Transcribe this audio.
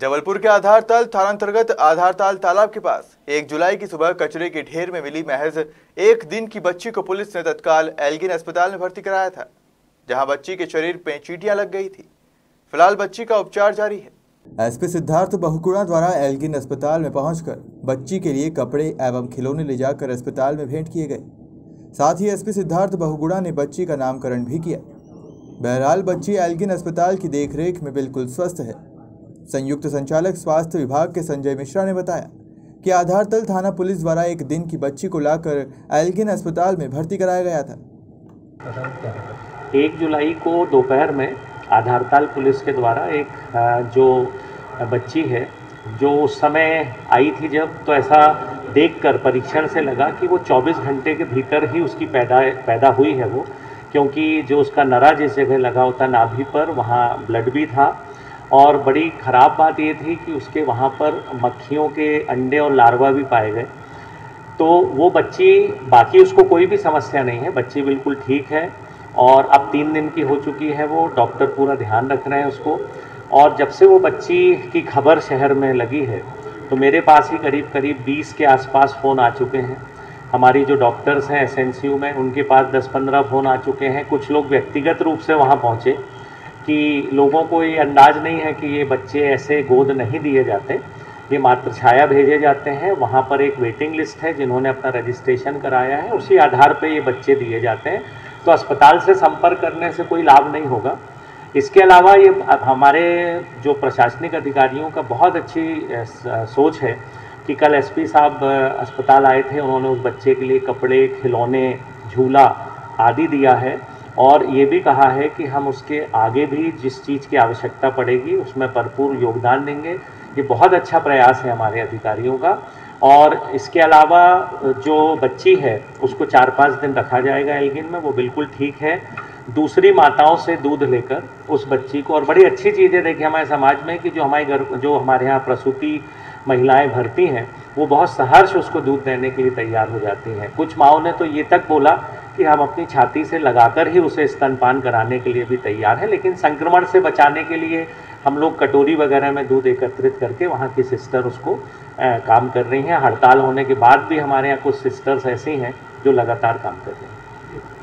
जबलपुर के आधारताल थाना अंतर्गत आधारताल तालाब के पास 1 जुलाई की सुबह कचरे के ढेर में मिली महज एक दिन की बच्ची को पुलिस ने तत्काल एलगिन अस्पताल में भर्ती कराया था, जहां बच्ची के शरीर पे चींटियां लग गई थी। फिलहाल बच्ची का उपचार जारी है। एसपी सिद्धार्थ बहुगुड़ा द्वारा एलगिन अस्पताल में पहुंचकर बच्ची के लिए कपड़े एवं खिलौने ले जाकर अस्पताल में भेंट किए गए। साथ ही एसपी सिद्धार्थ बहुगुड़ा ने बच्ची का नामकरण भी किया। बहरहाल बच्ची एलगिन अस्पताल की देखरेख में बिल्कुल स्वस्थ है। संयुक्त संचालक स्वास्थ्य विभाग के संजय मिश्रा ने बताया कि आधारताल थाना पुलिस द्वारा एक दिन की बच्ची को लाकर एलगिन अस्पताल में भर्ती कराया गया था। 1 जुलाई को दोपहर में आधारताल पुलिस के द्वारा एक जो बच्ची है जो उस समय आई थी जब, तो ऐसा देखकर परीक्षण से लगा कि वो 24 घंटे के भीतर ही उसकी पैदा हुई है वो, क्योंकि जो उसका नरा जिस जगह लगा होता नाभि पर वहाँ ब्लड भी था। और बड़ी ख़राब बात ये थी कि उसके वहाँ पर मक्खियों के अंडे और लार्वा भी पाए गए। तो वो बच्ची, बाकी उसको कोई भी समस्या नहीं है, बच्ची बिल्कुल ठीक है और अब 3 दिन की हो चुकी है वो। डॉक्टर पूरा ध्यान रख रहे हैं उसको। और जब से वो बच्ची की खबर शहर में लगी है तो मेरे पास ही करीब करीब 20 के आसपास फ़ोन आ चुके हैं। हमारी जो डॉक्टर्स हैं SNCU में, उनके पास 10-15 फ़ोन आ चुके हैं। कुछ लोग व्यक्तिगत रूप से वहाँ पहुँचे कि लोगों को ये अंदाज नहीं है कि ये बच्चे ऐसे गोद नहीं दिए जाते, ये मात्र छाया भेजे जाते हैं। वहाँ पर एक वेटिंग लिस्ट है, जिन्होंने अपना रजिस्ट्रेशन कराया है उसी आधार पे ये बच्चे दिए जाते हैं। तो अस्पताल से संपर्क करने से कोई लाभ नहीं होगा। इसके अलावा ये हमारे जो प्रशासनिक अधिकारियों का बहुत अच्छी सोच है कि कल SP साहब अस्पताल आए थे, उन्होंने उस बच्चे के लिए कपड़े, खिलौने, झूला आदि दिया है। और ये भी कहा है कि हम उसके आगे भी जिस चीज़ की आवश्यकता पड़ेगी उसमें भरपूर योगदान देंगे। ये बहुत अच्छा प्रयास है हमारे अधिकारियों का। और इसके अलावा जो बच्ची है उसको 4-5 दिन रखा जाएगा एलगिन में, वो बिल्कुल ठीक है। दूसरी माताओं से दूध लेकर उस बच्ची को, और बड़ी अच्छी चीज़ है देखिए हमारे समाज में कि जो हमारे यहाँ प्रसूति महिलाएं भर्ती हैं वो बहुत सहर्ष उसको दूध देने के लिए तैयार हो जाती हैं। कुछ माओं ने तो ये तक बोला कि हम अपनी छाती से लगाकर ही उसे स्तनपान कराने के लिए भी तैयार हैं, लेकिन संक्रमण से बचाने के लिए हम लोग कटोरी वगैरह में दूध एकत्रित करके वहाँ की सिस्टर उसको काम कर रही हैं। हड़ताल होने के बाद भी हमारे यहाँ कुछ सिस्टर्स ऐसी हैं जो लगातार काम कर रही हैं।